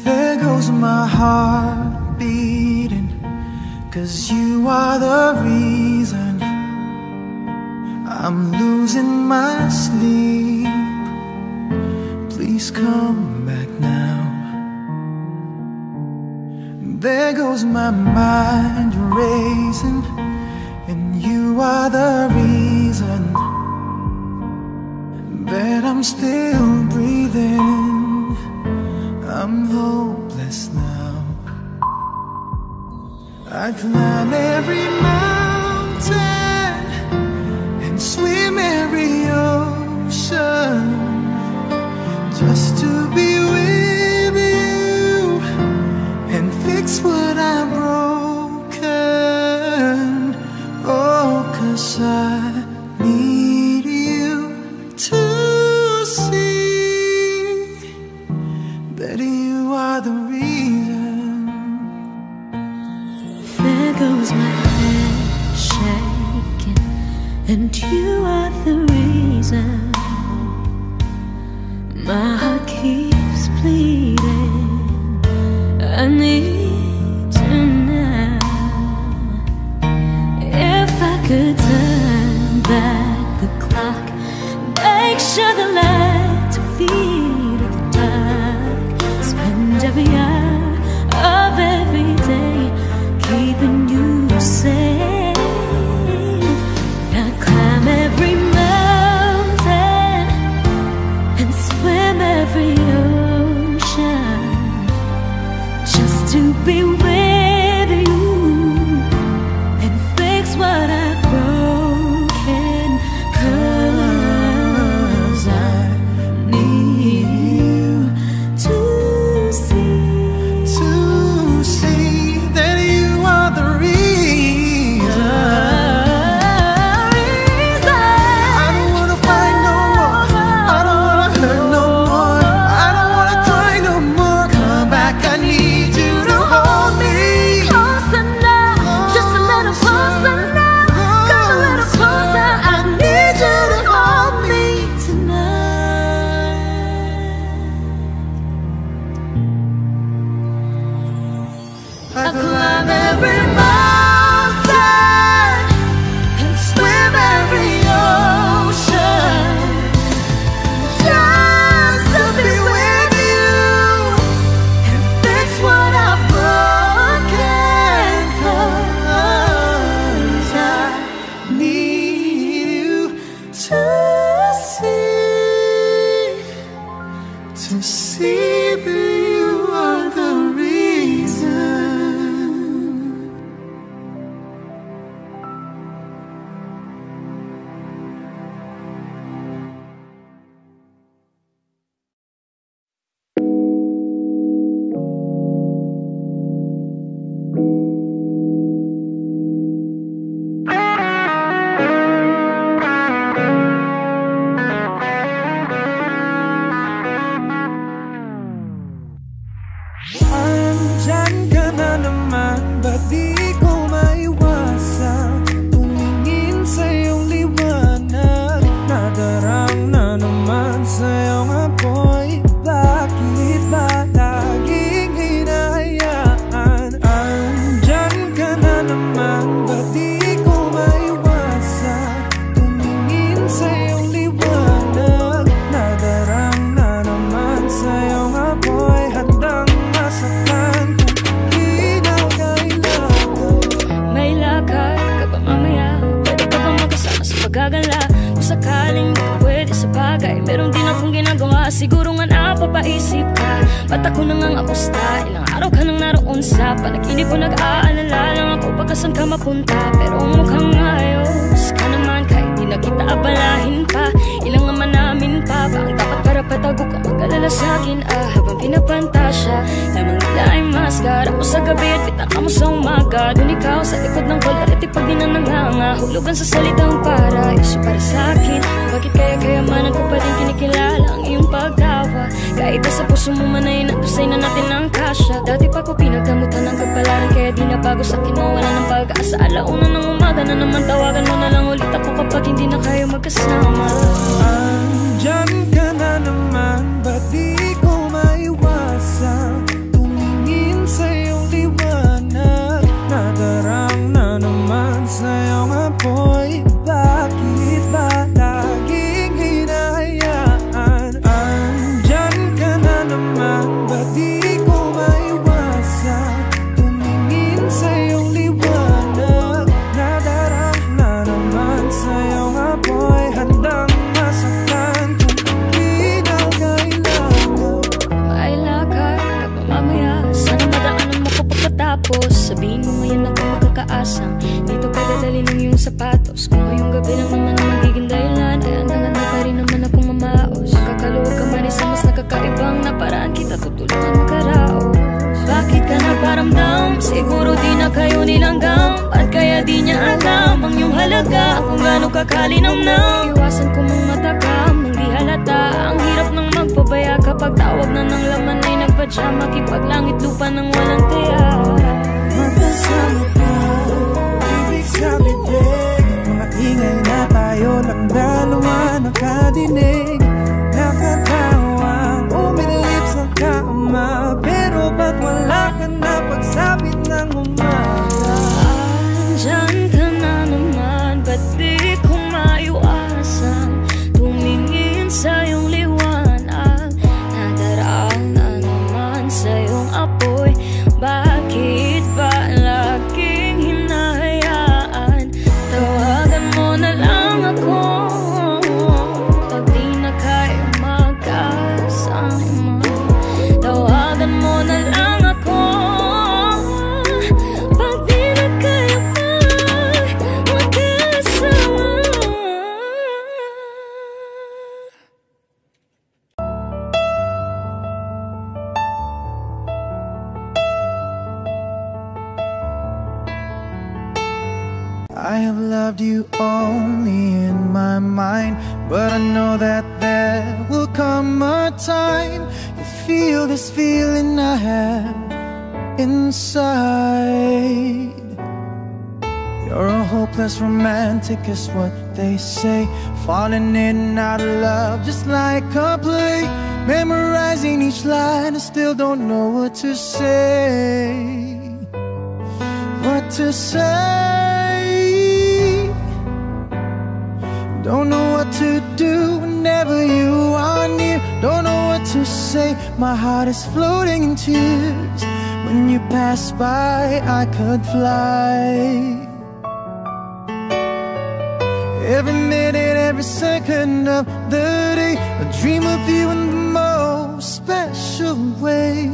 There goes my heart beating, 'cause you are the reason I'm losing my sleep. Please come back now. There goes my mind racing, and you are the reason that I'm still breathing. I'm hopeless now. I climb every mountain and swim every ocean just to be with you and fix what I've broken. Oh, 'cause I need you to see that you are the reason. There goes my head shaking, and you are the reason my heart keeps bleeding. I need you now. If I could turn back the clock, make sure the light to feed the dark, spend every hour of every day keeping you safe. I climb every mountain and swim every ocean just to be with you and fix what I've broken. 'Cause I need you to see that you are the reason. I don't wanna fight no more, I don't wanna hurt no more, I don't wanna cry no more. Come back, I need you to hold me closer now, just a little closer now, come a little closer. I need you to hold me tonight. I climb every mountain and swim every ocean just to be with you and fix what I've broken. 'Cause I need you to see that you are the reason. Andyan ka na naman, ba't di ko maiwasan tumingin sa iyong liwanag? Nadarang na naman sa iyong apoy, bakit ba laging hinahayaan? Andyan ka na naman, ba't di ko maiwasan tumingin sa iyong liwanag? Nadarang na naman sa iyong apoy, handang masaktan kung di na kailangan. May lakad ka ba mamaya? Pwede ka ba makasama sa paggagala? Kung sakaling di ka pwede sa bagay, meron din akong ginagawa, siguro nga napapaisip ka. Ba't ako nangangamusta? Ilang araw ka nang naroon sa panaginip ko, nag-aalala lang ako pagkasan ka mapunta. Pero mukhang ayos ka naman kahit di na kita abalahin pa. Ilang naman namin pa ba ang dapat para patago ka mag-alala sa'kin? Habang pinapantasya lamang nila ay maskara. Ako sa gabi at pitaka mo sa umaga, dun ikaw sa likod ng kularity pag di na nanghanga. Hulugan sa salitang paraiso para sa'kin. Bakit kaya man ako pa rin kinikilala ang iyong pagtawa? Kahit sa puso mo man ay natusay na natin ang kasya. Dati pa ko pinagdamutan ang kapalaran, kaya di na bago sa'kin mawala ng pag-asa. Alauna ng umaga na naman, tawagan mo na lang ulit ako kapag hindi na kayo magkasama. Andyan ka na naman, ba't di ko maiwasan tapos. Sabihin mo ngayon na kung makakaasang dito ka dadalhin ng iyong sapatos. Kung ngayong gabi naman ang magiging dahilan, ay handa pa rin naman akong mamaos. Makakaluwag ka man isa mas nakakaibang na paraan, kita tutulungan magkaraos. Bakit ka nagparamdam? Siguro di na kayo nilanggam, at kaya di niya alam ang iyong halaga, kung gaano kakalinamnam. Iwasan ko mong matakam nang di halata. Ang hirap ng magpabaya kapag tawag na ng laman ay nagpadya. Makipaglangit lupa ng walang tiya. Magkasama ka, ibig sabi din. Mga ingay na tayo ng dalawa, nakadinig, nakatawa, umilip sa kama. Pero ba't wala ka na pagsapit ng umaga? Andiyan ka na naman, ba't di ko maiwasan tumingin sa iyong liwanag? Nadaraan na naman sa iyong apoy. Bakit ba laging hinahayaan? Tawagan mo na lang ako pag di na kayo magkasama. Tawagan mo na lang ako pag di na kayo magkasama. I have loved you only in my mind, but I know that there will come a time you feel this feeling I have inside. You're a hopeless romantic is what they say, falling in and out of love just like a play, memorizing each line and still don't know what to say. What to say? Don't know what to do whenever you are near. Don't know what to say, my heart is floating in tears. When you pass by, I could fly. Every minute, every second of the day, I dream of you in the most special way.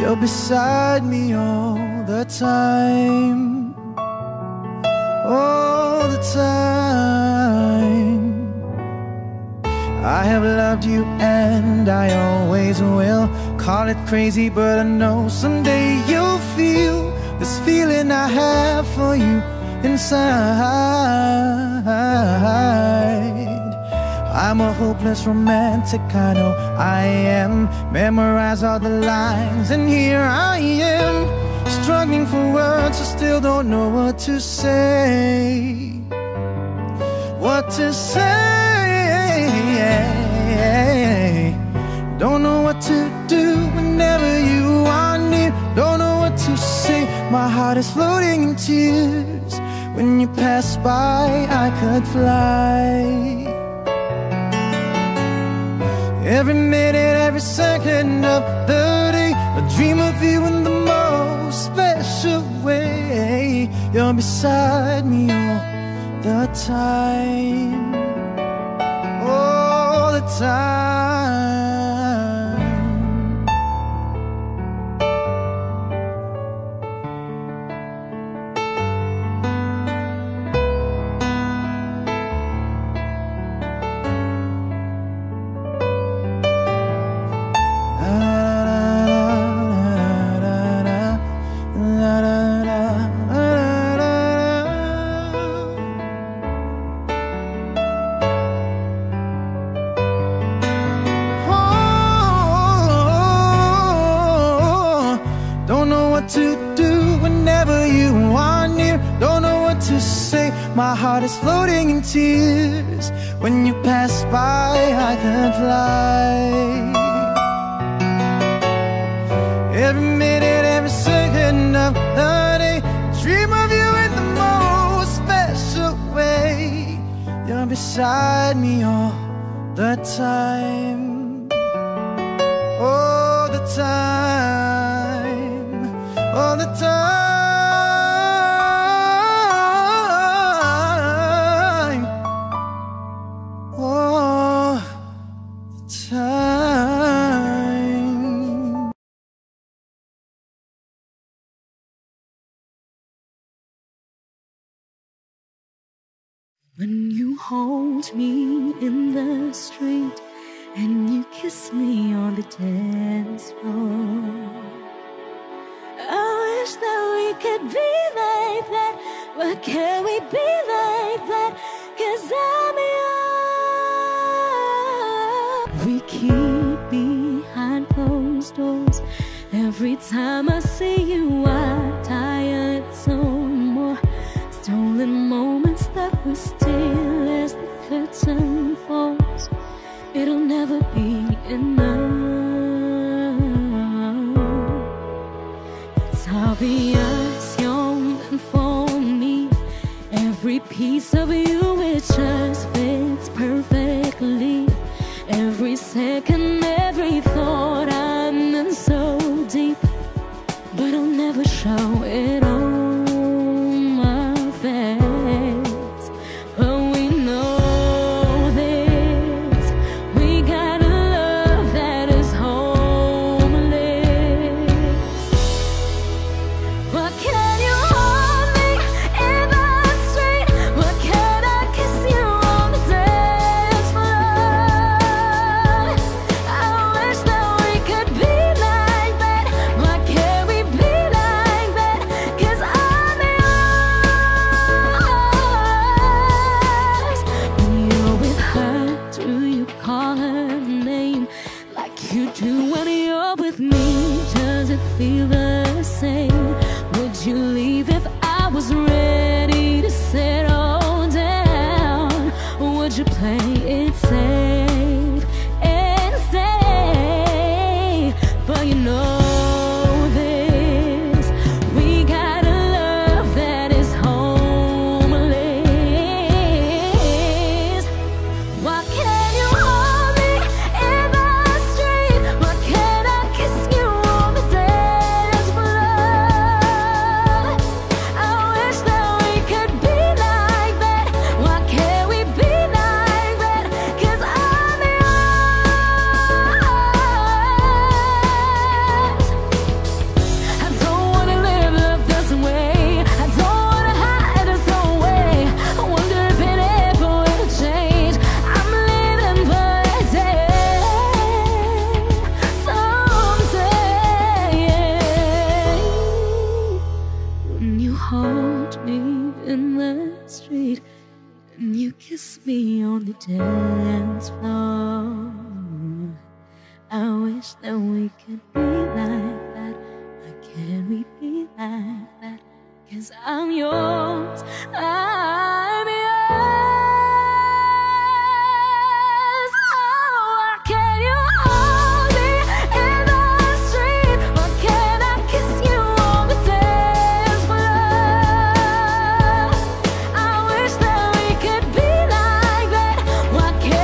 You're beside me all the time, all the time. I have loved you and I always will. Call it crazy, but I know someday you'll feel this feeling I have for you inside. I'm a hopeless romantic, I know I am. Memorize all the lines and here I am, struggling for words, I still don't know what to say. What to say? Don't know what to do whenever you are near. Don't know what to say, my heart is floating in tears. When you pass by, I could fly. Every minute, every second of the day, I dream of you in the most special way. You're beside me all the time, all the time. My heart is floating in tears. When you pass by, I could fly. Every minute, every second of the day, dream of you in the most special way. You're beside me all the time, all the time, all the time. When you hold me in the street and you kiss me on the dance floor, I wish that we could be like that. Why can't we be like that? 'Cause I'm yours. We keep behind closed doors. Every time I see you, I'm tired so more. Stolen moments that we steal as the curtain falls. It'll never be enough. It's obvious you're meant for me. Every piece of you, it just fits perfectly. Every second, every thought, I'm in so deep, but I'll never show it all. Feel the same? Would you leave if I was ready to settle down? Would you play it safe and stay? But you know this, we got a love that is homeless. Why can't you hold me in the street? Why can't I kiss you? Hold me in the street and you kiss me on the dance floor. I wish that we could be like that. Why can't we be like that? 'Cause I'm yours, I'm yours. Oh, why can't you hold me in the street? Why can't I kiss you? I wish that we could be like that. Why can't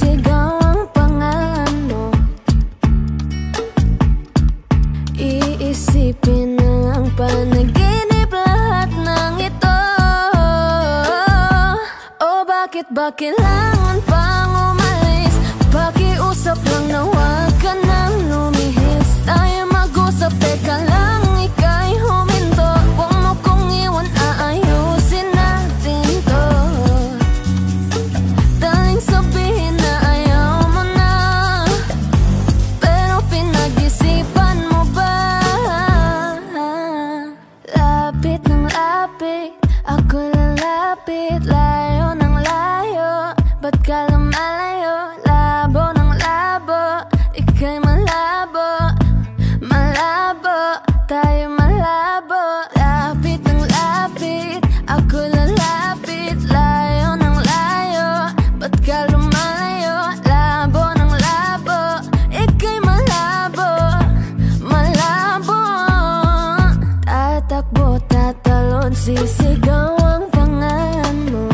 Sigaw ang pangalan mo. Iisipin na lang panaginip lahat ng ito. Oh, bakit ba kailangan pang umalis? Pakiusap lang na huwag ka nang lumihis. Tayo mag-usap, teka lang, ika'y huminto. Huwag mo kong iwan, aayusin natin to. Daling sabihin na ayaw mo na, pero pinag-isipan mo ba? Lapit ng lapit, ako'y lalapit. Layo ng layo, ba't ka lang malayo? Labo ng labo, ika'y malabo. Malabo, tayo malabo. Lapit ng lapit, ako'y lalapit. Layo ng layo, ba't ka lumalayo? Labo ng labo, ika'y malabo. Malabo. Tatakbo, tatalon, sisigaw ang pangalan mo.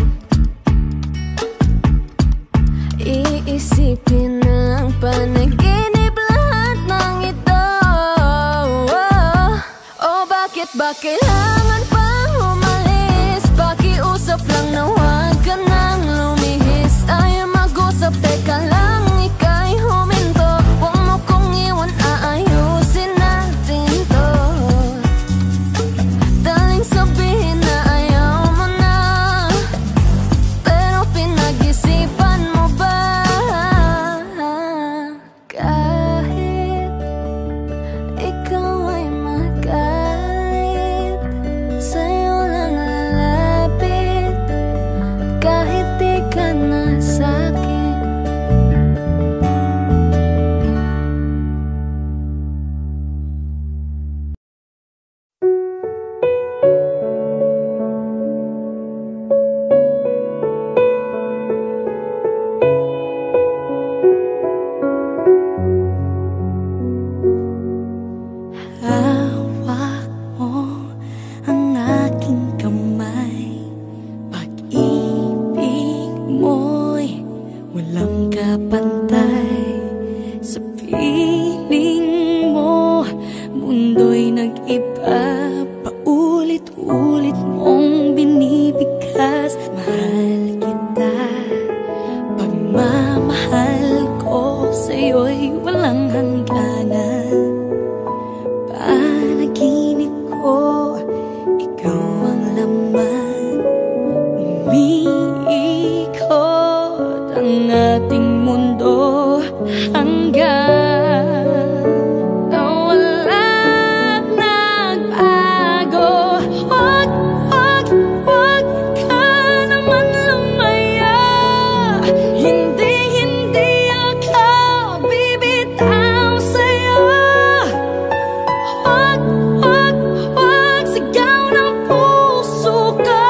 Iisipin na lang panaginip lahat ng ito. Oh, bakit ba kailangan pang umalis? Pakiusap lang na huwag ka nang lumihis. Tayo mag-usap, teka lang, ika'y huminto. Huwag mo kong iwan, aayusin natin to. Daling sabihin na ayaw mo na, pero pinag-isipan mo ba? Kahit ikaw ay magalit, sa'yo lang lalapit. Kahit di ka na sa'kin. Hawak mo ang aking kamay. Pag-ibig mo'y walang kapantay. Sa piling mo, mundo'y nag-iba. Paulit-ulit mong binibigkas. Mahal kita, pagmamahal ko sa'yo'y walang hangganan. Panaginip ko, ikaw ang laman. Umiikot ang ating mundo hanggang na walang nagbago. Huwag, huwag, huwag ka naman lumaya. Hindi, hindi ako bibitaw sa'yo. Huwag, huwag, huwag, sigaw ng puso ko.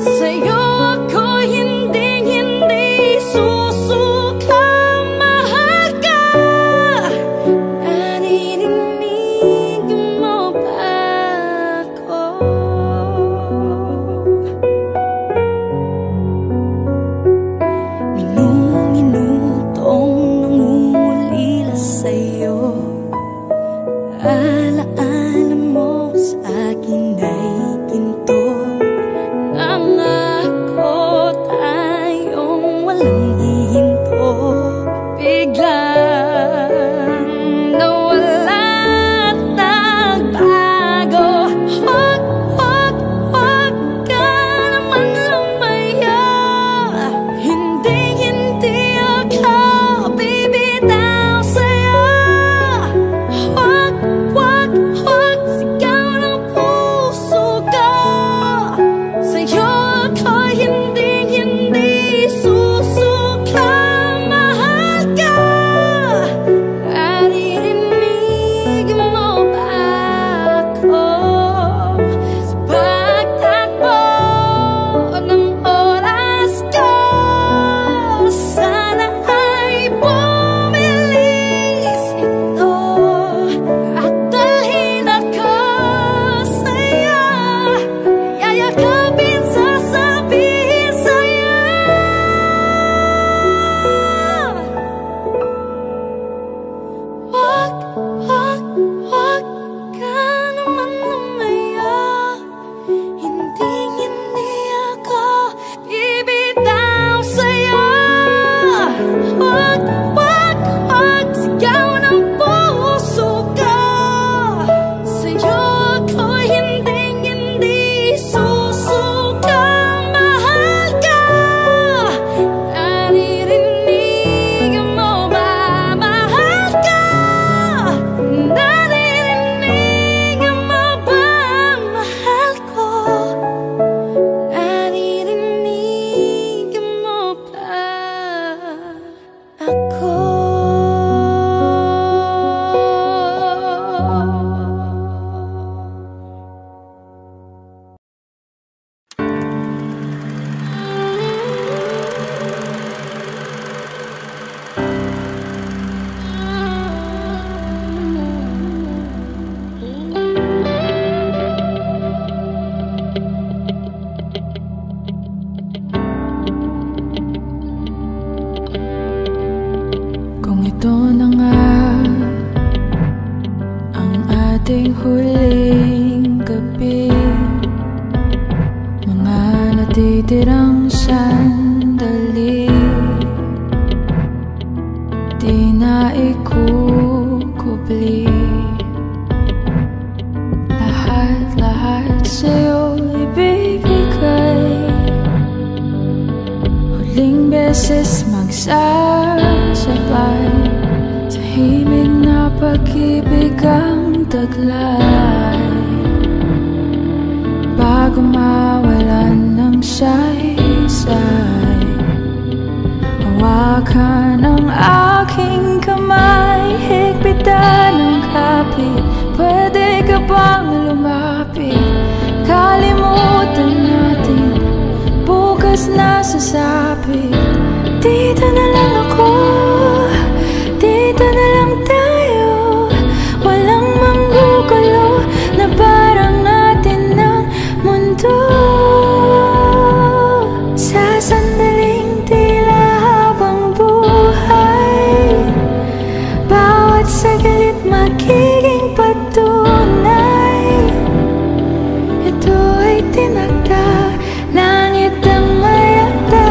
Sa'yo ako hindi, hindi susuka. Mahal ka, Ito na nga ang ating huling gabi, mga natitirang sandali, di na ikukubli. Lahat sa'yo ibibigay, huling beses magsasabay sa himig na pag-ibig ang taglay, bago mawalan ng say-say. Hawakan ang aking kamay, higpitan ang kapit. Pwede ka bang lumapit? Kalimutan natin, bukas na sasapit. Dito na lang ako, dito na lang tayo. Walang manggugulo na parang natin ang mundo. Sa sandaling tila habang buhay, bawat saglit magiging patunay. Ito ay tinakda, langit ang mayata.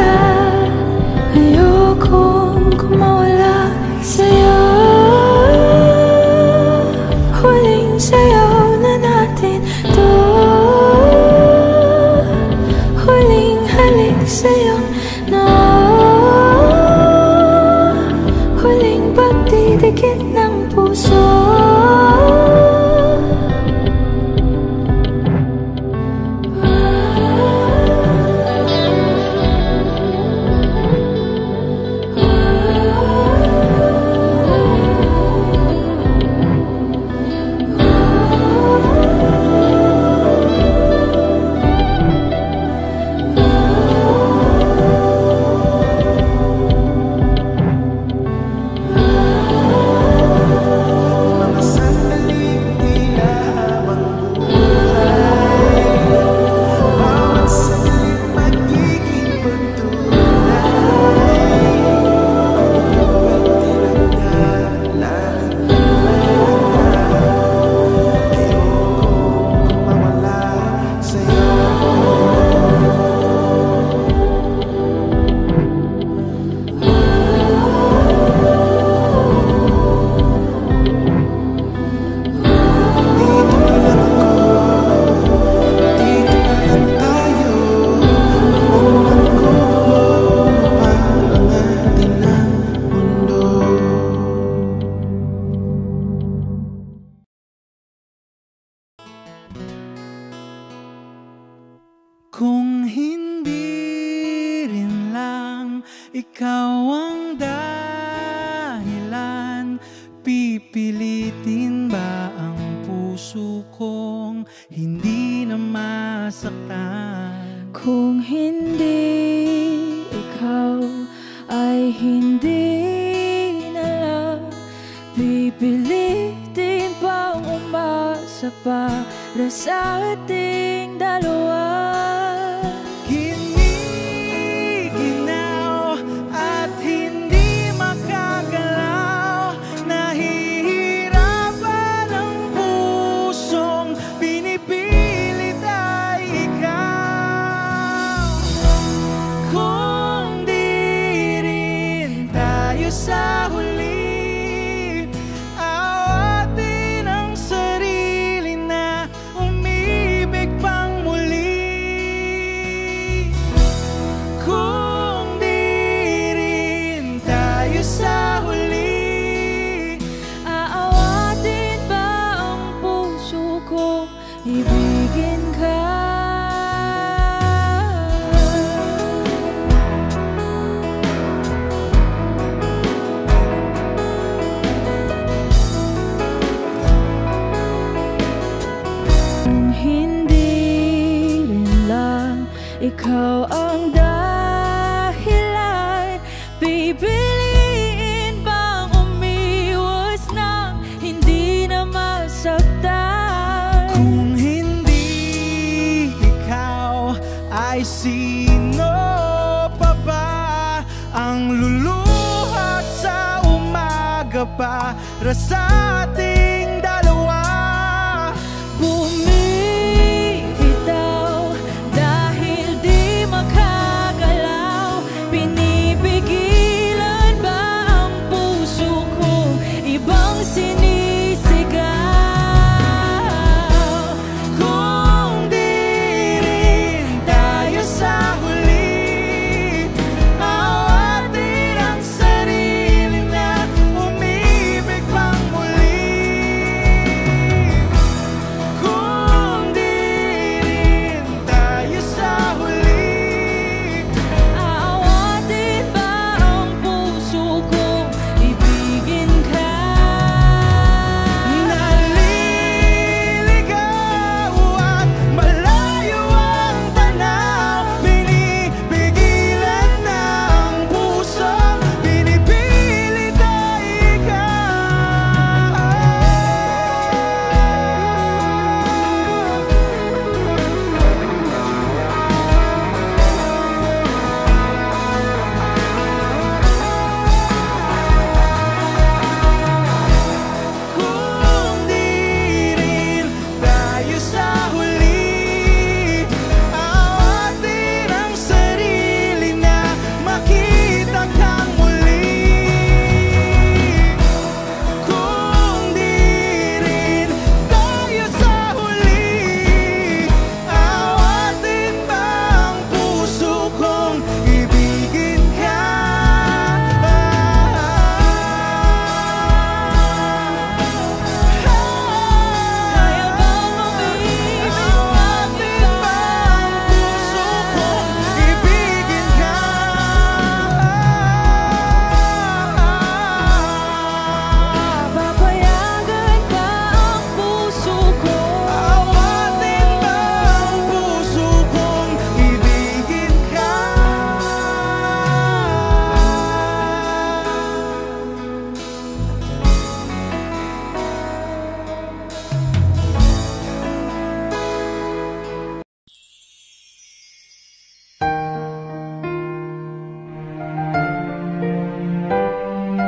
Ayokong kumawala sa'yo, huling sayaw na natin to, huling halik sa'yong noo, huling pagdidikit ng puso. Kung hindi rin lang ikaw ang dahilan, pipilitin ba ang puso kong hindi na masaktan? Kung hindi ikaw ay hindi na lang, pipilitin bang umasa para sa ating dalawa? ka para sa ating dalawa. Bumibitaw dahil di makagalaw. Pinipigilan ba ang puso kong ibang sinisigaw? Kung di rin tayo sa huli, awatin ang sarili na umibig pang muli. Kung di rin tayo sa huli, awatin ba ang puso kong ibigin ka? Naliligaw at malayo ang tanaw. Pinipigilan na ang puso, pinipilit ay kung di rin tayo sa huli, awatin ang sarili na makita kang muli. Kung di rin tayo sa huli, awatin ba ang puso kong ibigin ka? Kaya bang umibig at kita? Puso kong ibigin ka. Papayagan ba ang puso ko? Awatin ba ang puso kong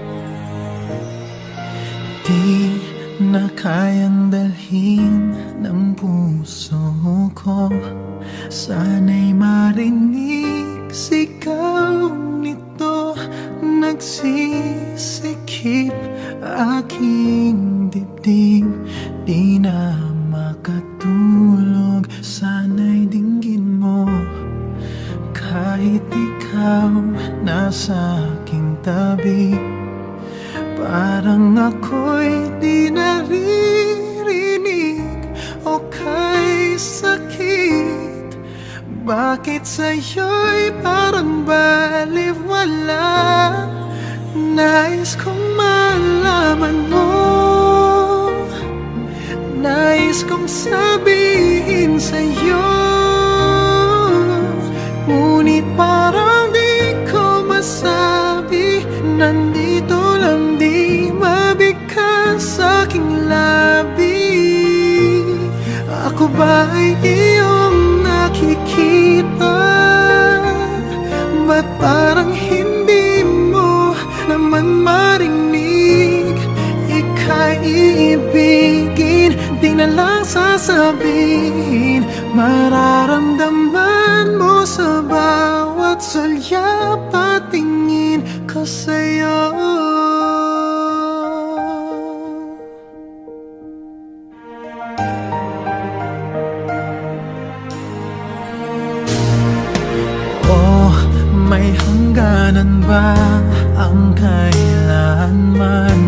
ibigin ka? Di na kayang dalhin ng puso ko. Sana'y marinig sigaw nito. Nagsisikip aking dibdib. Di na makatulog. Sana'y dinggin mo kahit ikaw nasa aking tabi. Parang ako'y di naririnig o kay sakit. Bakit sa'yo'y parang baliwala? Nais kong malaman mo, nais kong sabihin sa'yo, ngunit parang di ko masabi. Nandito lang di mabigkas sa aking labi. Ako ba'y iyong nakikita? Ba't parang hindi mo naman marinig? Ika'y iibigin, di na lang sasabihin. Mararamdaman mo sa bawat salyapatingin ko sa'yo. Oh, may hangganan ba ang kailanman?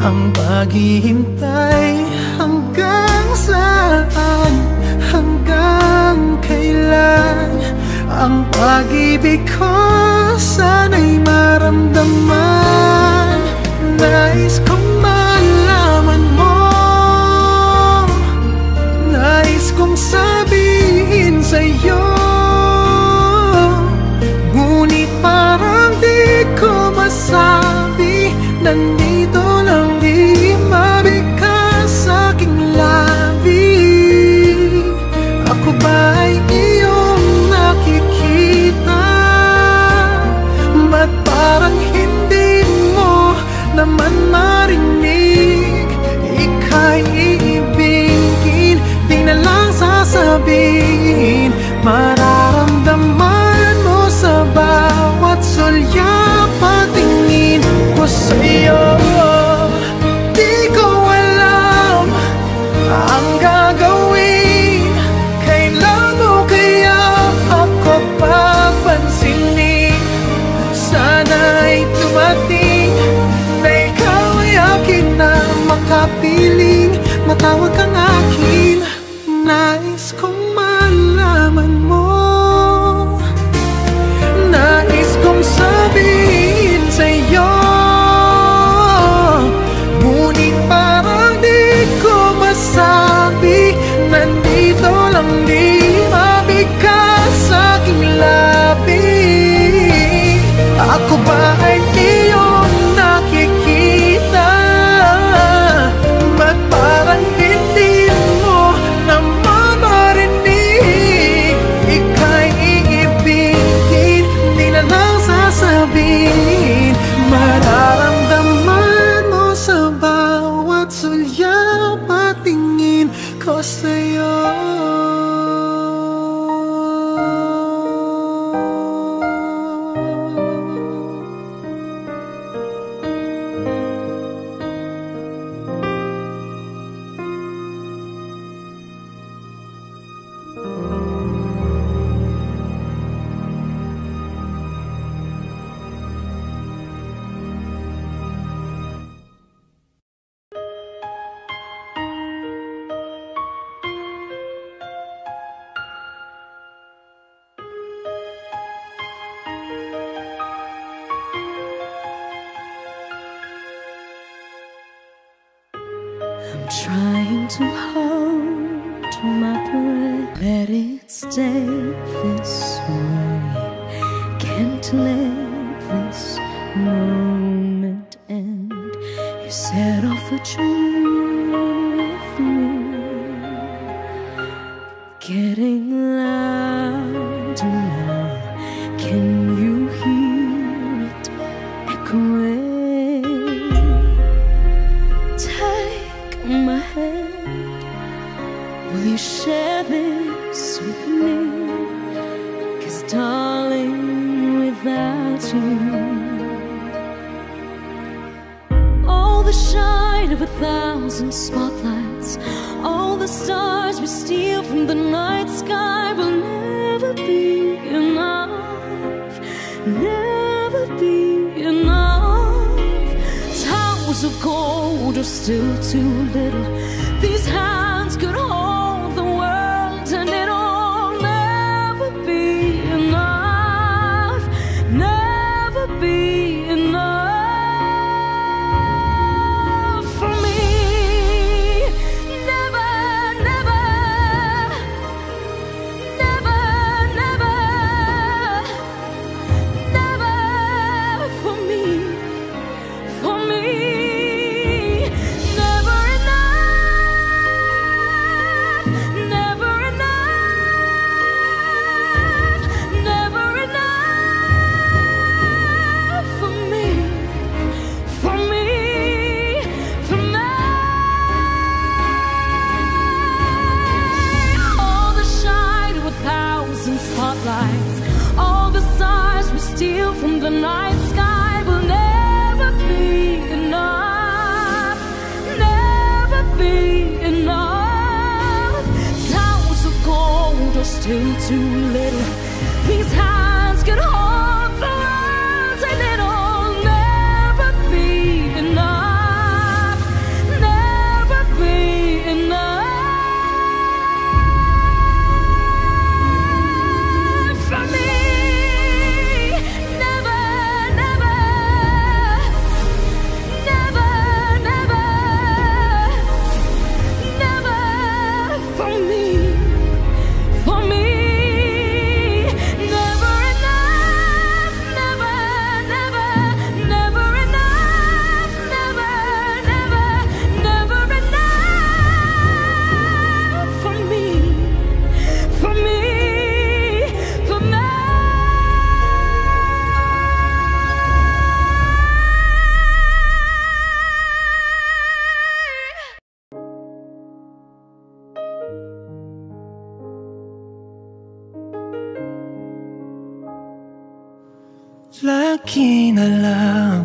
Ang paghihintay hanggang saan? Hanggang kailan? Ang pag-ibig ko sana'y maramdaman. Nais kong malaman mo, nais kong sabihin sa'yo, ngunit parang di ko masabi. Nandito lang di mabigkas sa aking labi. Ako ba'y iyong nakikita? kapiling, matawag kang akin. Nais kong malaman mo, nais kong sabihin sa'yo, ngunit parang di ko masabi. Nandito lang di mabigkas sa'king labi. Ako ba ay iyong nakikita? Ba't parang hindi mo naman marinig? Ika'y iibigin, di na lang sasabihin. Mararamdaman mo sa bawat sulya, patingin ko sa'yo. Trying to hold to my breath, let it stay this way. Can't let this moment end. You set off a tune with me, getting louder now. Can you hear it echoing? Will you share this with me? 'Cause darling, without you, all the shine of 1,000 spotlights, all the stars we steal from the night sky will never be enough, never be enough. Towers of gold are still too little. These hands could hold lagi na lang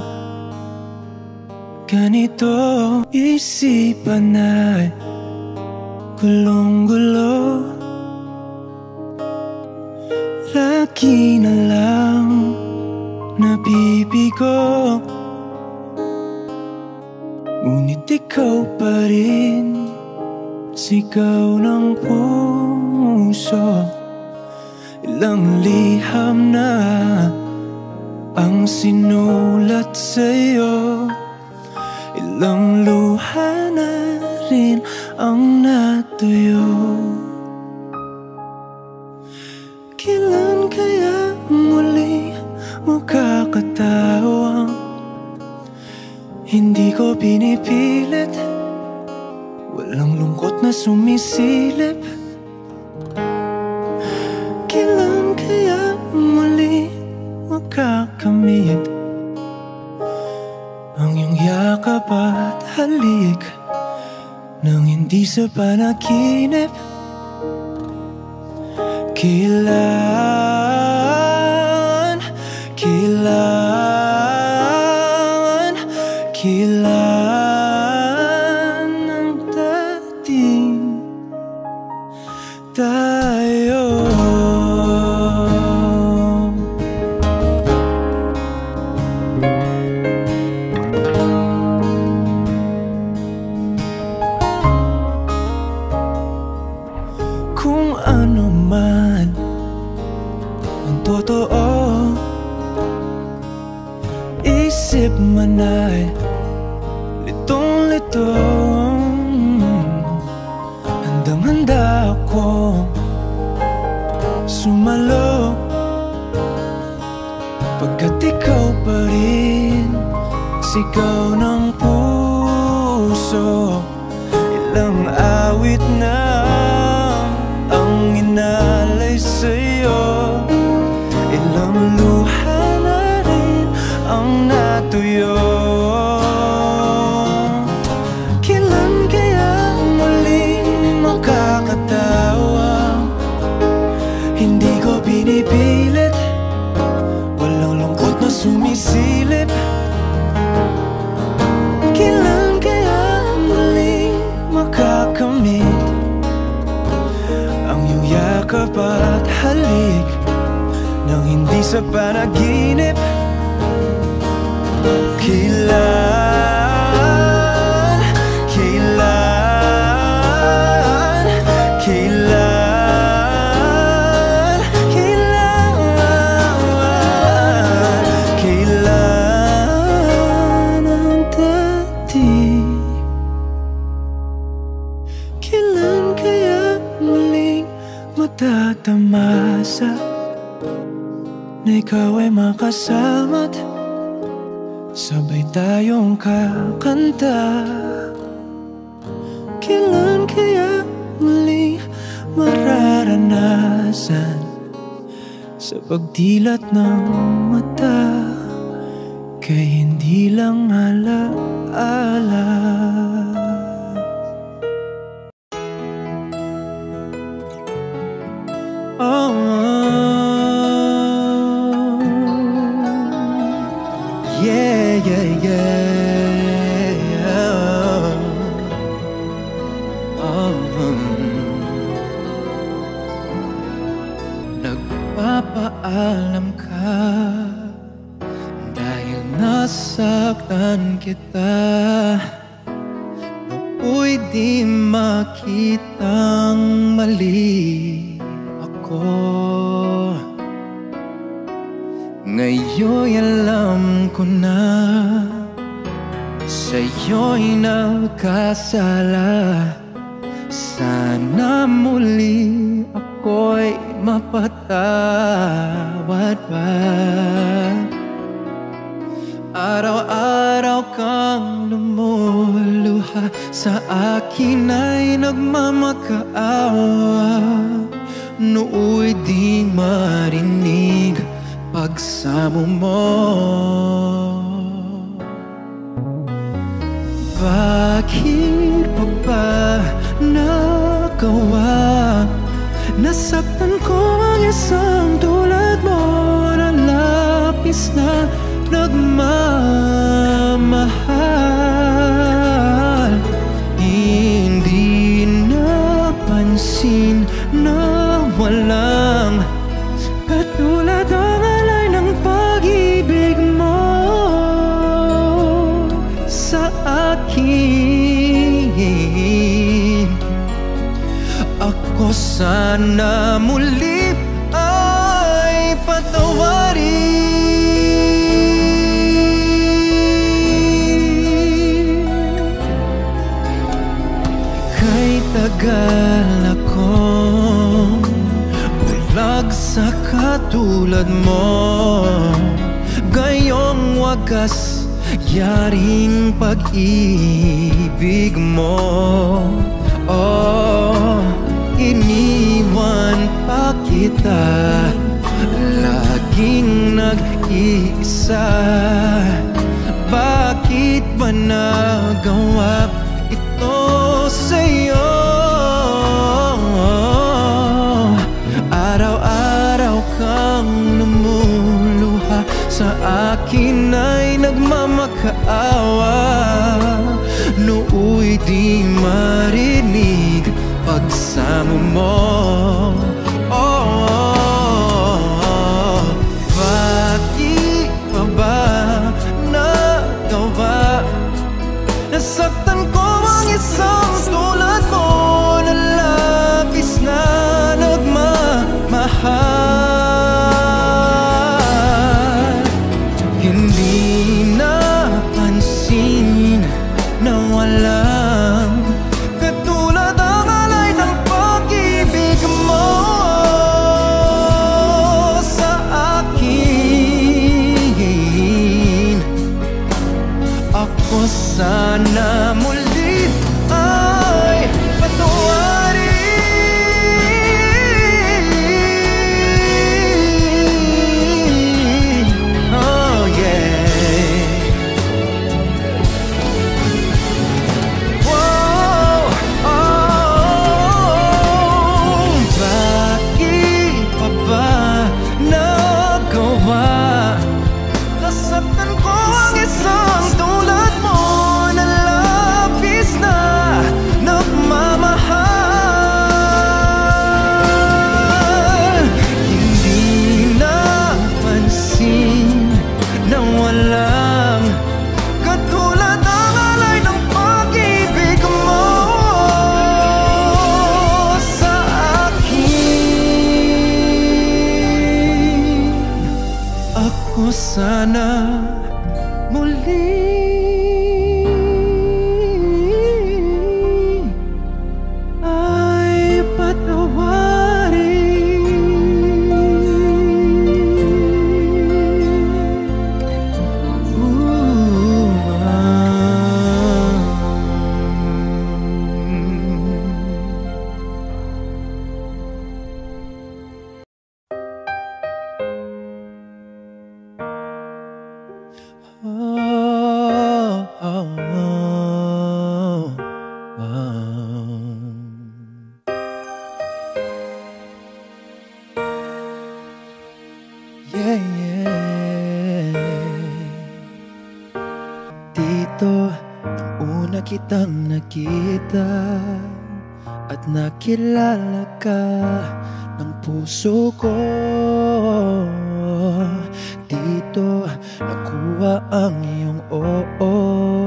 ganito, isipan ay gulong-gulo. Lagi na lang nabibigo, ngunit ikaw pa pa rin sigaw ng puso. Ilang liham na ang sinulat sa'yo, ilang luha na rin ang natuyo. Kailan kaya muli makakatawang hindi ko pinipilit, walang lungkot na sumisilip? Kailan kaya muli makakamit ang iyong yakap at halik nang hindi sa panaginip? Kailan ang dating tayo? Kung ano man ang totoo, isip man ay litong-lito. Handang-handa akong sumalo pagkat ikaw pa rin sigaw ng puso. Ilang awit na ang inalay sa'yo, ilang luha na rin ang natuyo. Kailan kaya muling makakatawa? Hindi ko pinipilit, walang lungkot na sumisilip. Kailan kaya muling makakamit ang iyong yakap at halik nang hindi sa panaginip? Kailan kaya muling matatamasa na ikaw ay makasama't sabay tayong kakanta? Kailan kaya muling mararanasan sa pagdilat ng mata kay hindi lang alaala? Nagpapaalam ka dahil nasaktan kita. Ako'y di makitang mali ako. Ngayon alam ko na sa'yo'y nagkasala. Sana muli ako'y mapatawad pa. Araw-araw kang lumuluha, sa akin ay nagmamakaawa. Noo'y di marinig pagsamo mo. Bakit pa ba nagawa? Nasaktan ko ang isang tulad mo na lapis na nagmamahal. Hindi napansin na walang katulad ang alay ng pag-ibig mo sa akin. matagal akong bulag sa katulad mo. Gayong wagas, yaring pag-ibig mo. Oh, iniwan pa kita, laging nag-iisa. Bakit ba nagawa ito sa'yo? Araw-araw kang namuluha, sa akin ay nagmamakaawa. Noo'y di marinig pagsamo mo. Nasaktan ko ang isang tulad mo na labis na nagmamahal. Hindi napansin na walang katulad ang alay ng pag-ibig mo sa akin. Ako sana muli ay patawarin. Oh yeah. Wow, oh. Bakit pa ba nagawa? Nasaktan ko ang isang tulad mo. Ako sana muli ay patawarin. Dito, una kitang nakita at nakilala ka ng puso ko. Dito, nakuha ang iyong oo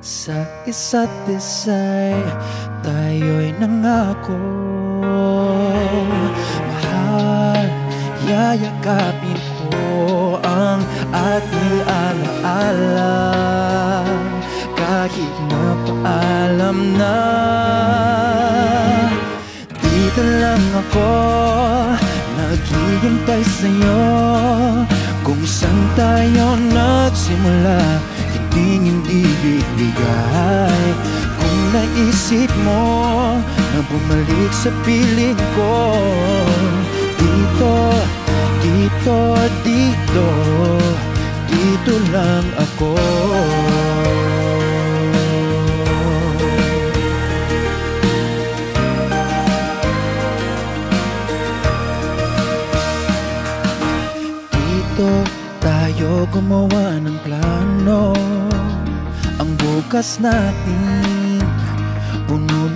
sa isa't isa'y tayo'y nangako. Mahal, yayakapin ko ang ating alaalang, kahit napaalam na. Dito lang ako, naghihintay sa'yo. Kung saan tayo nagsimula, hindi bibigay. Kung naisip mo na bumalik sa piling ko, dito, dito, dito, dito lang ako. Dito tayo gumawa ng plano, ang bukas natin puno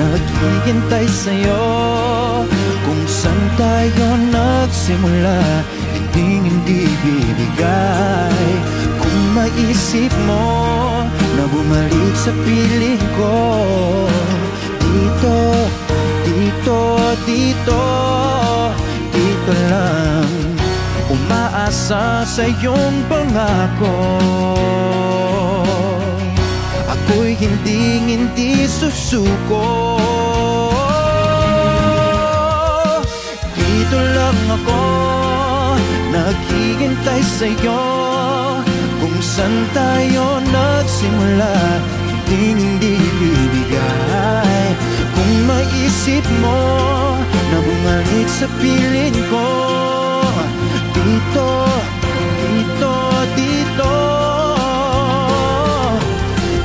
na naghihintay sa'yo. Kung saan tayo nagsimula, hindi bibigay. Kung maisip mo na bumalik sa piling ko, dito, dito, dito, dito lang. Umaasa sa iyong pangako, ako'y hindi susuko. Dito lang ako, naghihintay sa'yo. Kung saan tayo nagsimula, hindi bibigay. Kung maisip mo na bumalik sa piling ko, dito, dito, dito,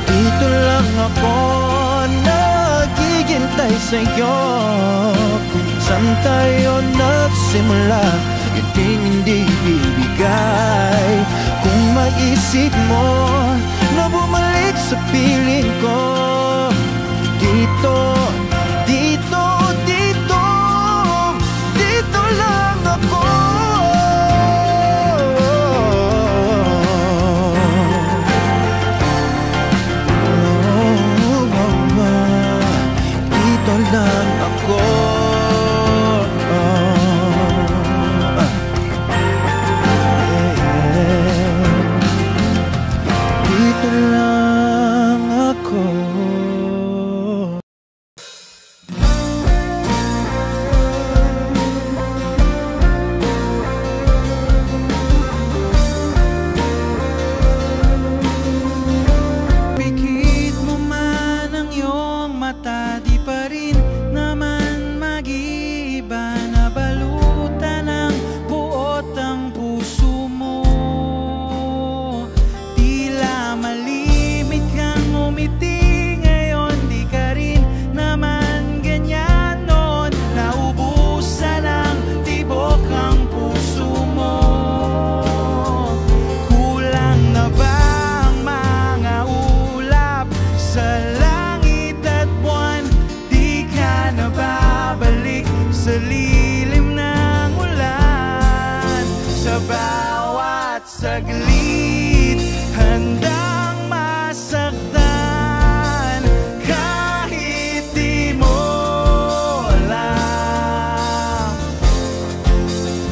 dito lang ako, naghihintay sa'yo. Kung saan tayo nagsimula, yung ting hindi bibigay. Kung maisip mo na bumalik sa piling ko, dito, dito, dito, dito lang ako. Dito lang ako. Dito lang ako. Pikit mo man ang iyong mata, di pa rin naman mag-iiba. Nabalutan ang buot ang puso mo, tila malimit kang umiti. Ngayon di ka rin naman ganyan noon. Naubusan ang tibok ang puso mo. Kulang na ba ang mga ulap sa langit at buwan? Di ka na babalik sa lilim ng ulan. Sa bawat saglit, handang masaktan kahit di mo alam.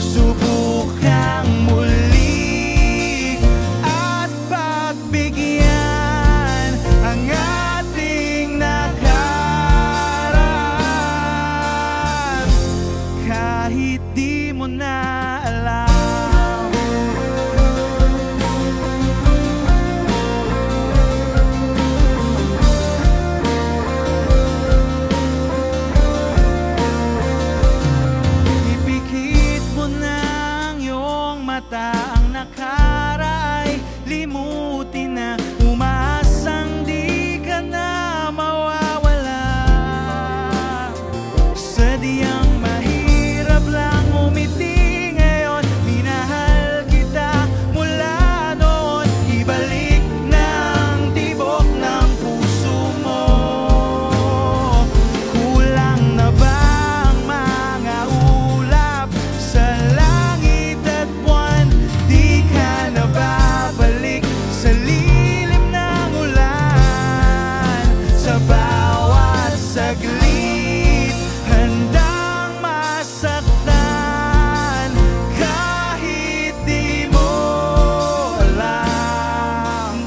Subukang muli at pagbigyan ang ating nakaraan, kahit di mo na alam. Ipikit mo na ang iyong mata, ang nakara'y limutin na. Umaasang di ka na mawawala. Sadyang mahirap lang umiti ngayon. Minahal kita mula noon. Ibalik na ang tibok ng puso mo. Kulang na ba ang mga ulap sa langit at buwan? Di ka na babalik sa lilim ng ulan. Sa bawat saglit, handang masaktan kahit di mo alam.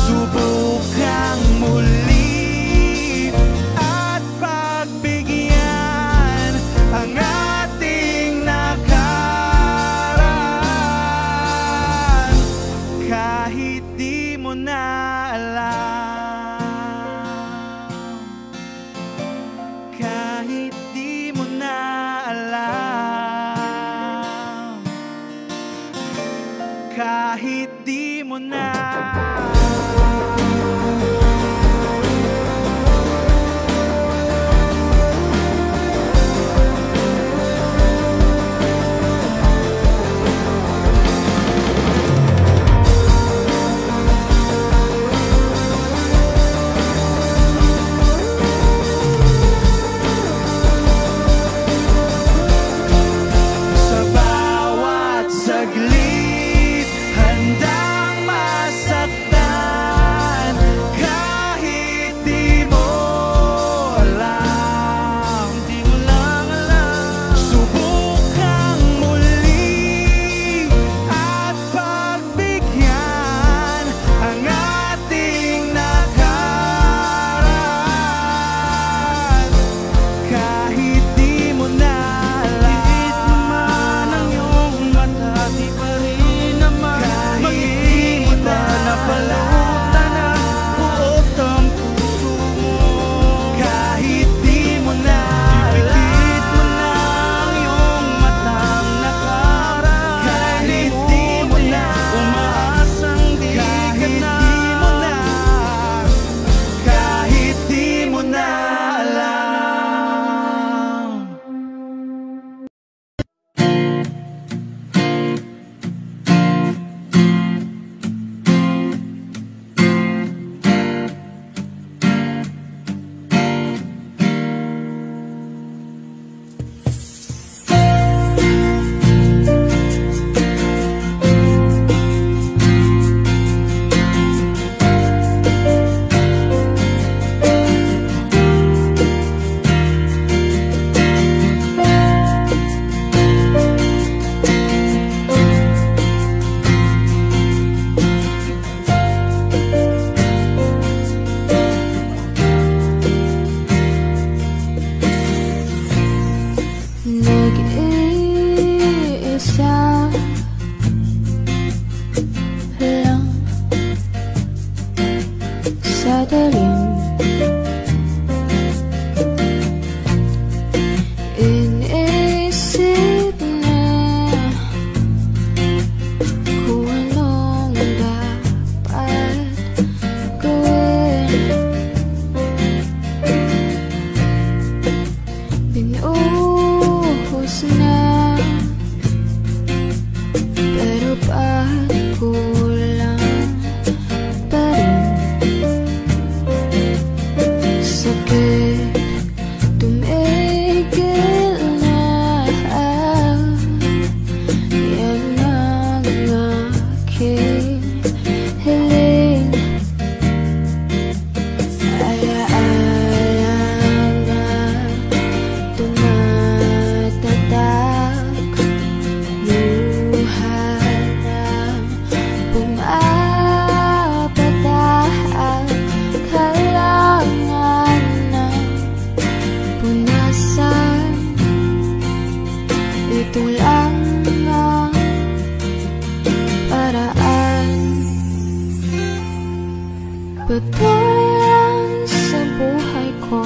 Subukang muli at pagbigyan ang ating nakaraan, kahit di mo na alam. Kahit di mo na alam. Kahit di mo na saglit, handang masaktan kahit di mo lang alam. Subukang muli at pagbigyan ang ating nakaraan, kahit di mo na alam. Patuloy sa buhay ko,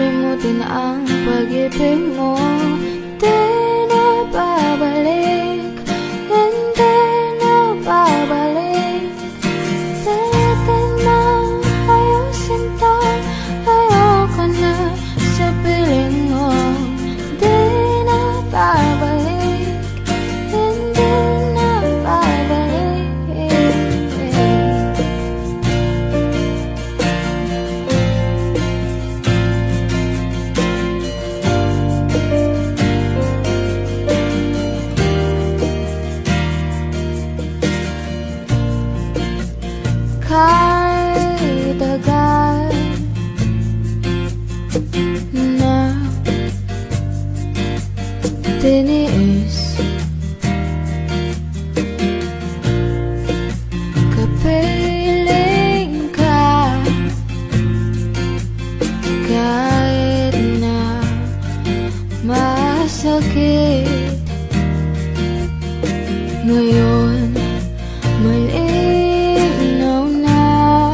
limutin ang pag-ibig mo. Di na babalik, hindi na babalik. Salitan na ayusin to, ayoko na sa piling mo. Di na babalik. Ngayon, malinaw na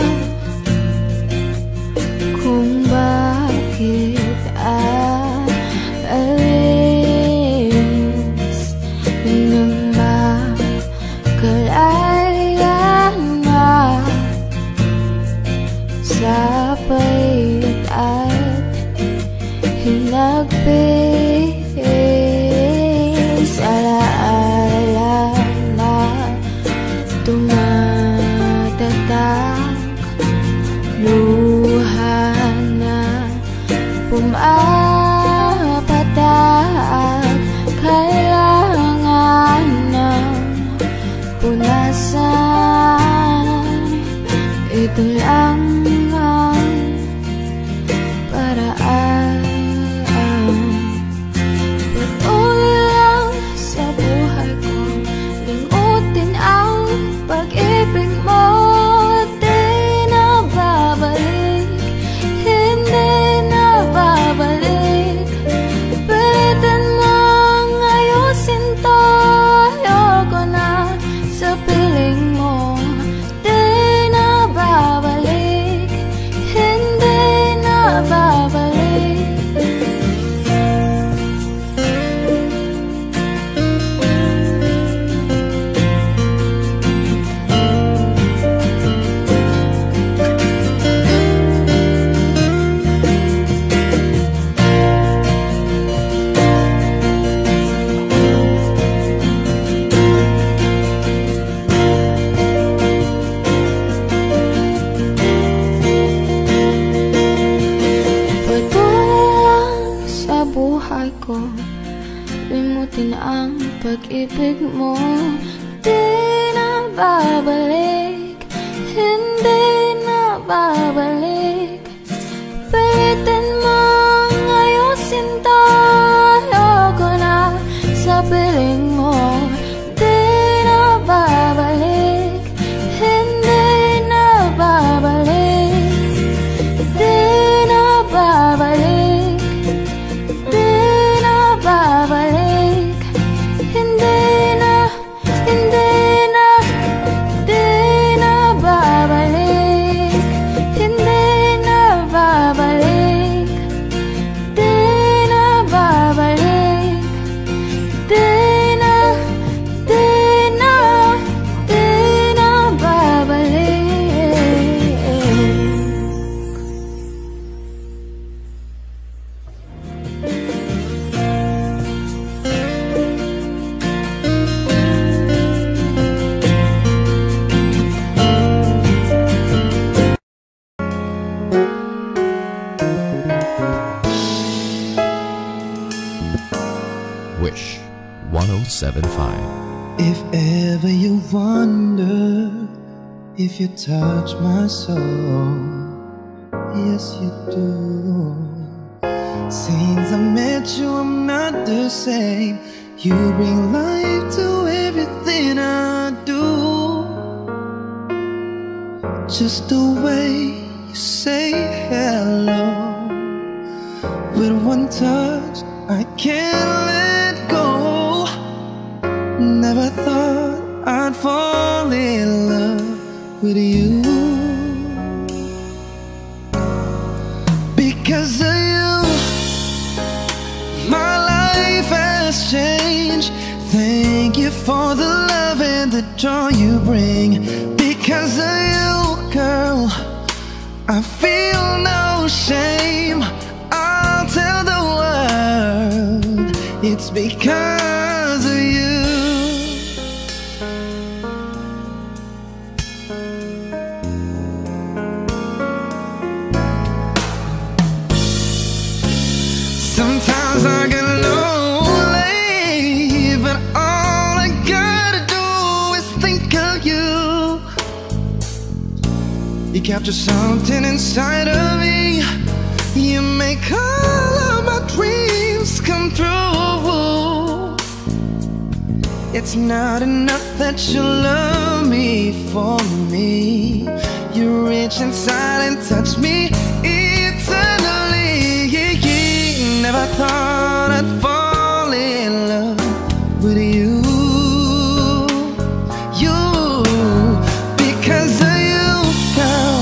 kung bakit aalis ng makalayanan sa pait at hinagpis. La la la. babalik, hindi na babalik. Pilitin mong ayusin tayo ko na sa piling mo. Hindi na babalik, hindi na babalik. Hindi na babalik, hindi na babalik. Hindi na, hindi na, hindi na babalik. Hindi na babalik, hindi na babalik. Hindi na, hindi na, hindi na babalik. Wish 107.5. If ever you wonder if you touch my soul, yes you do. Since I met you I'm not the same. You bring life to everything I do. Just the way you say hello, with one touch I can't let go. Never thought I'd fall in love with you, because of you my life has changed. Thank you for the love and the joy you bring. Because of you, girl, I feel no shame. I'll tell the world it's because of you. Sometimes I get lonely, but all I gotta do is think of you. You capture something inside of me. You make all of my dreams come true. It's not enough that you love me for me. You reach inside and touch me eternally. Never thought I'd fall in love with you. Because of you, girl,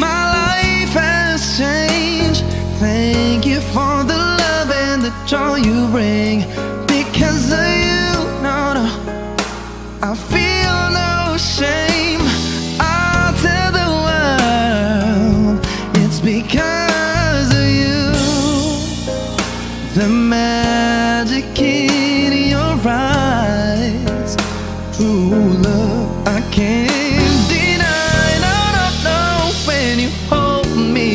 my life has changed. Thank you for the love and the joy you bring. Because of you, no, I feel no shame. I'll tell the world it's because of you. The magic in your eyes, true love I can't deny. No, no, no, when you hold me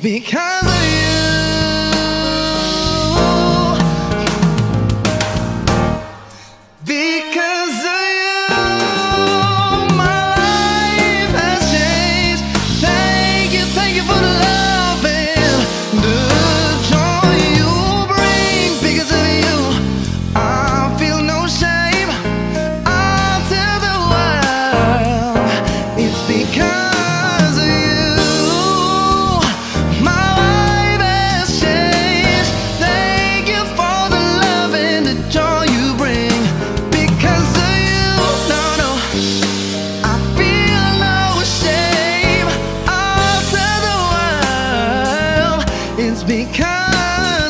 because of you. Because of you my life has changed. Thank you for the love and the joy you bring. Because of you I feel no shame. I'll tell the world it's because because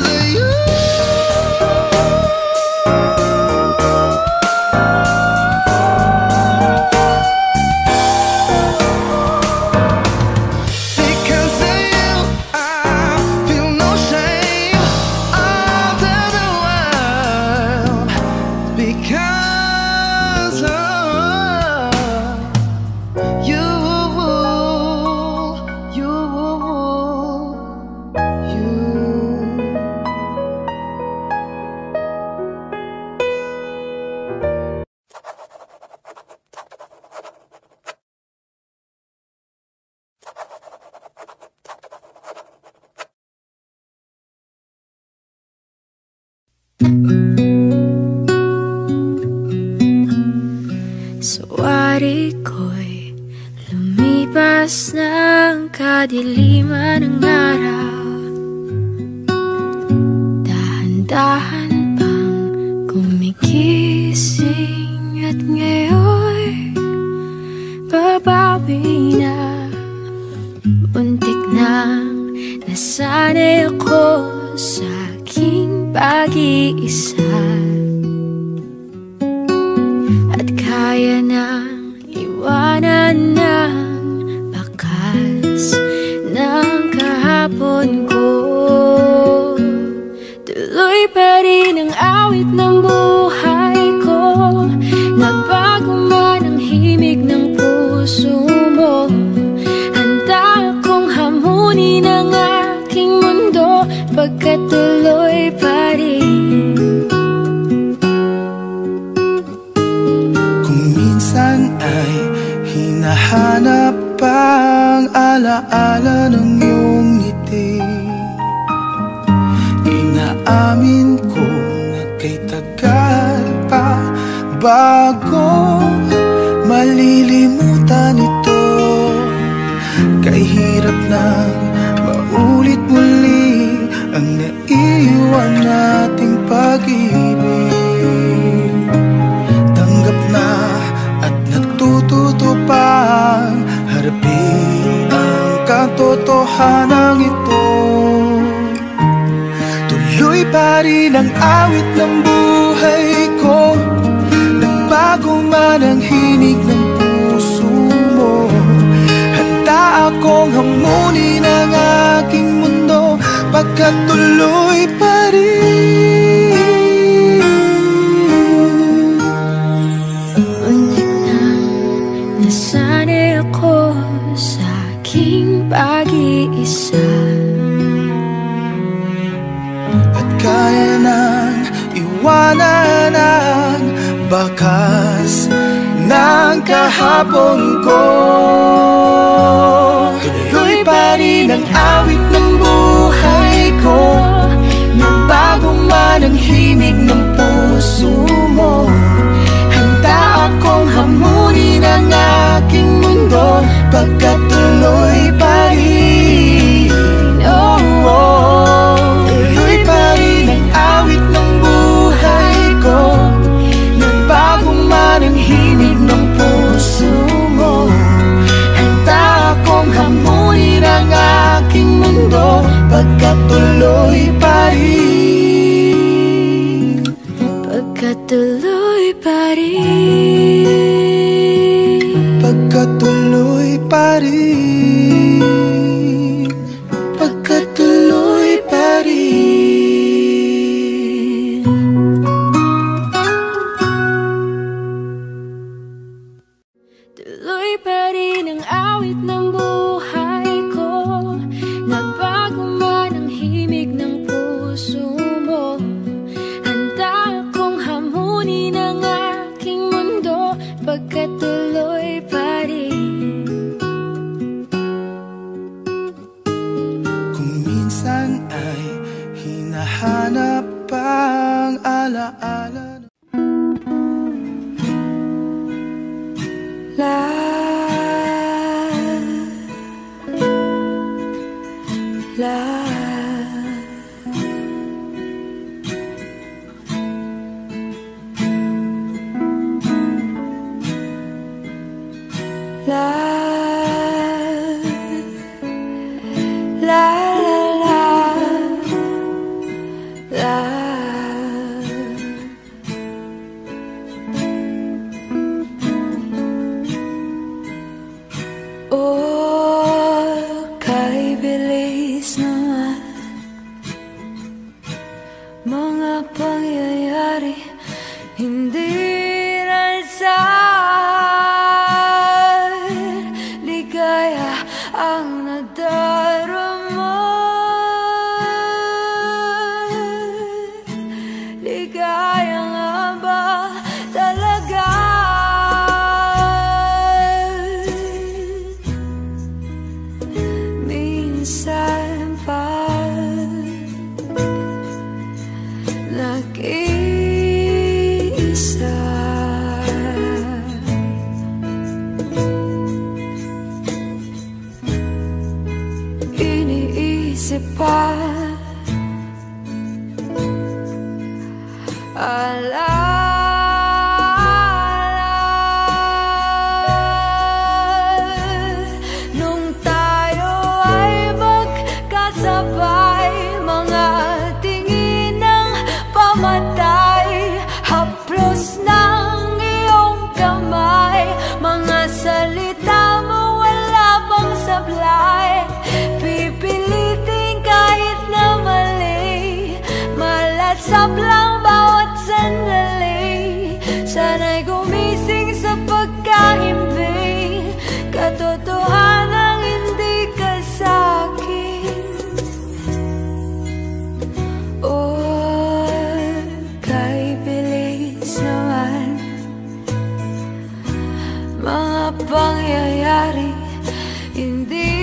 of you, I feel no shame. hari ko'y lumipas ng kadiliman ng araw. Dahan-dahan pang gumigising at ngayon babawi na. Buntik na nasanay ako sa aking pag-iisa. Kaya nang iwanan ng bakas ng kahapon ko. Tuloy pa rin ang awit ng buhay ko. Nagbago man ang himig ng puso mo. Handa akong hamunin ang aking mundo pagkatuloy pa rin. Hanap ang alaala ng iyong ngiti. Inaamin ko na kay tagal pa bago malilimutan ito. Kay hirap na maulit muli ang naiwan nating pag-ibig. Tanggap na at natutupad, harapin ang katotohanan ito. Tuloy pa rin ang awit ng buhay ko. Nagbago man ang hinig ng puso mo. Handa akong hamunin ang aking mundo pagkatuloy pa rin. Nasanay ako sa aking pag-iisa. At kaya nang iwanan ang bakas ng kahapon ko. Tuloy pa rin ang awit ng buhay ko. Nagbago man ang himig ng puso mo. Kung hamunin ang aking mundo pagkatuloy pa rin. Oh, oh. Tuloy pa rin ang awit ng buhay ko. Nagbago man ang himig ng puso mo. Handa akong hamunin ang aking mundo pagkatuloy pa rin. Pagkatuloy pa rin. Pagkatuloy pa rin. Pagkatuloy pa rin. Tuloy pa rin ang awit ng buhay ko. Nagbago man ang himig ng puso mo. Handa akong hamunin ang aking mundo pagkatuloy pa rin. Kung minsan ay hinahanap ang alaala. Nag-isa sa blang bawat sandali. Sana'y gumising sa pagkaimbing, katotohanan hindi ka sa'kin. Oh, kay bilis naman mga pangyayari, hindi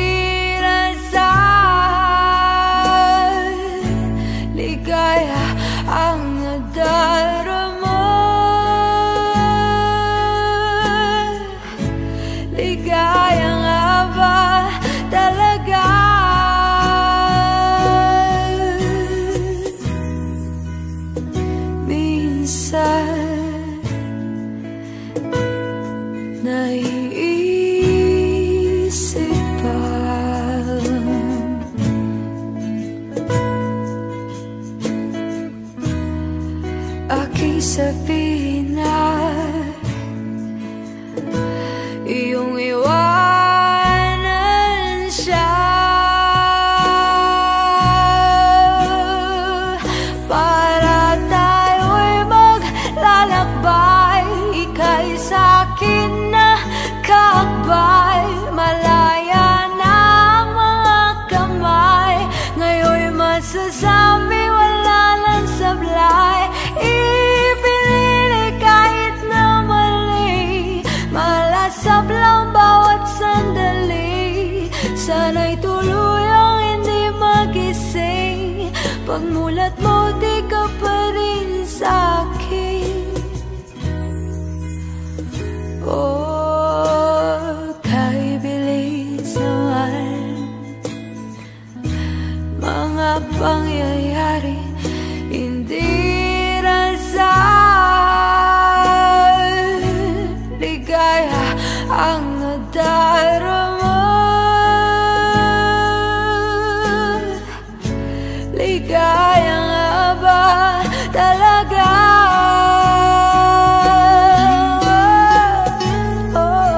pagmulat mo, di ka pa rin sa'kin. Oh, kay bilis naman mga pangyayari, hindi rasan ligaya ang nadarama. Kaya nga ba talaga? Oh.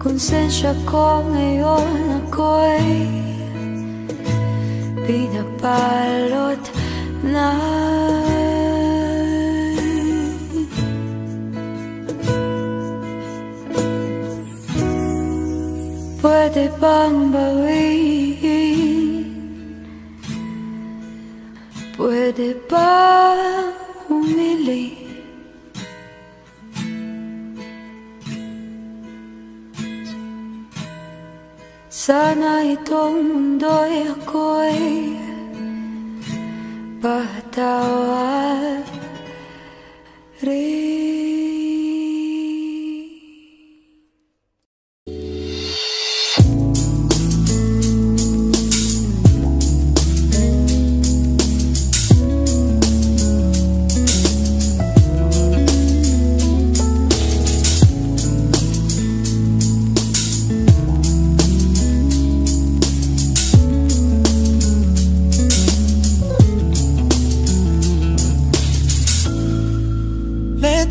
Konsensya ko ngayon, ako'y pinapalot na. Pwede bang bawiin? Pwede bang humiling? Sana itong mundo'y ako'y patawarin.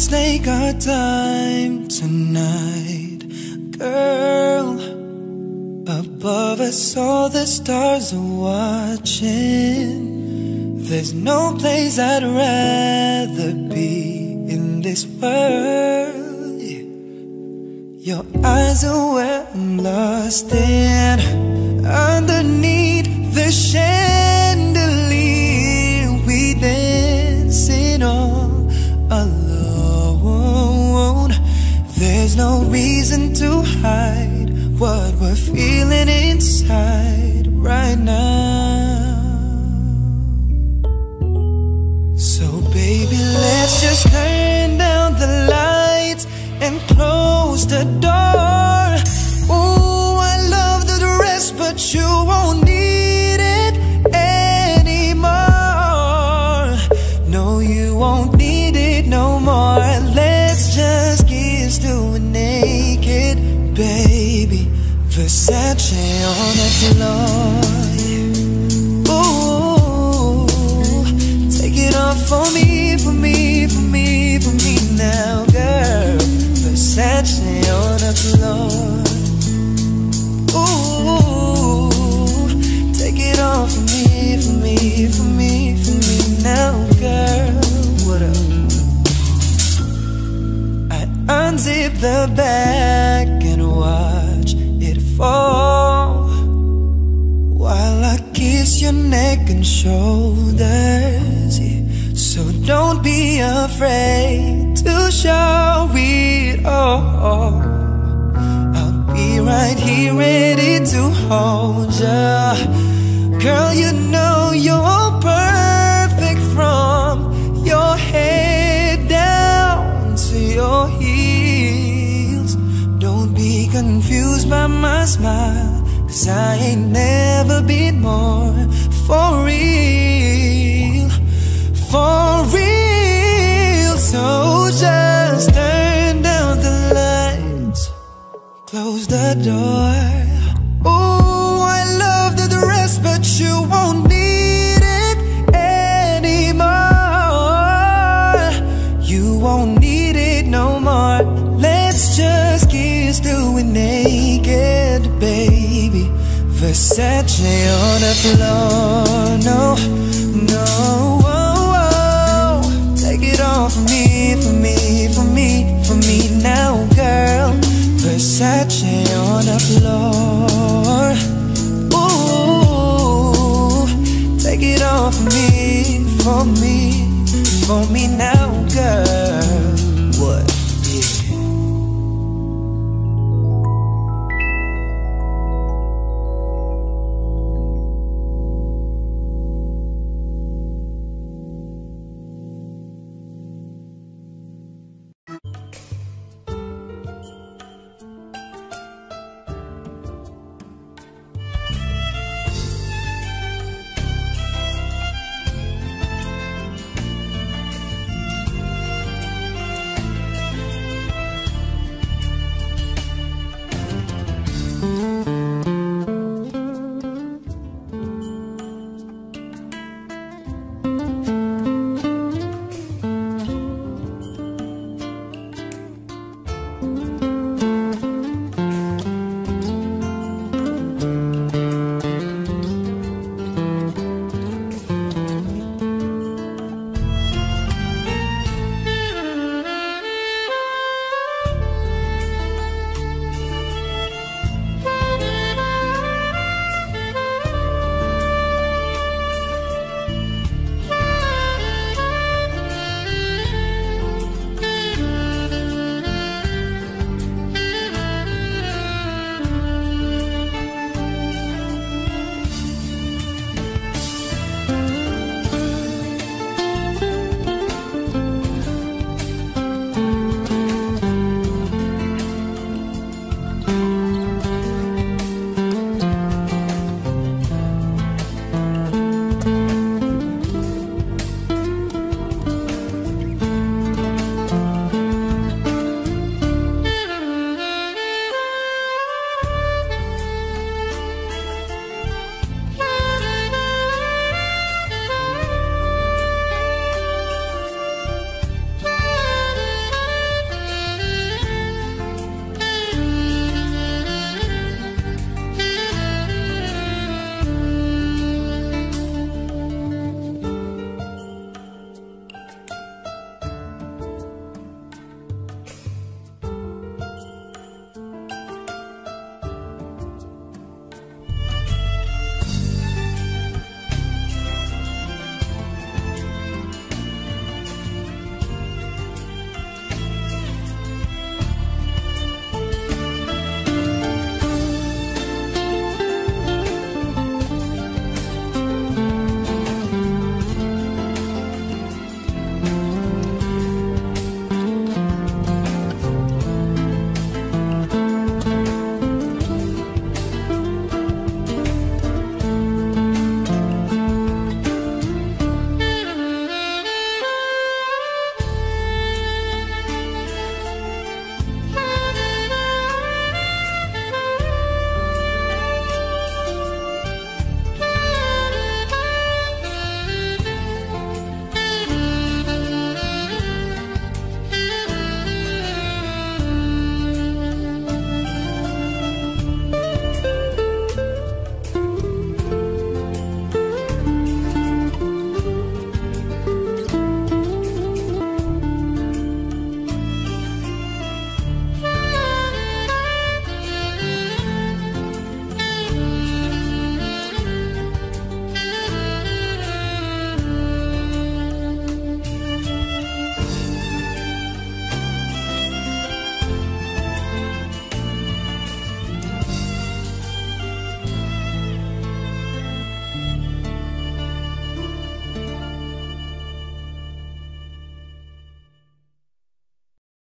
Take our time tonight, girl. Above us all the stars are watching. There's no place I'd rather be in this world. Your eyes are where I'm lost in. Underneath the chandelier, we dance it all alone. There's no reason to hide what we're feeling inside right now. the back and watch it fall, while I kiss your neck and shoulders. So don't be afraid to show it all. I'll be right here ready to hold ya. Girl, you know you're perfect from your head down to your heels. Don't be confused by my smile, 'cause I ain't never been more for real. For real. So just turn down the lights, close the door. Oh, I love the dress, but you won't need it anymore. You won't need it no more. Let's just kiss till we're naked, baby. Versace on the floor. No, no. For me now, girl. Versace on the floor. Ooh, take it off me, for me now.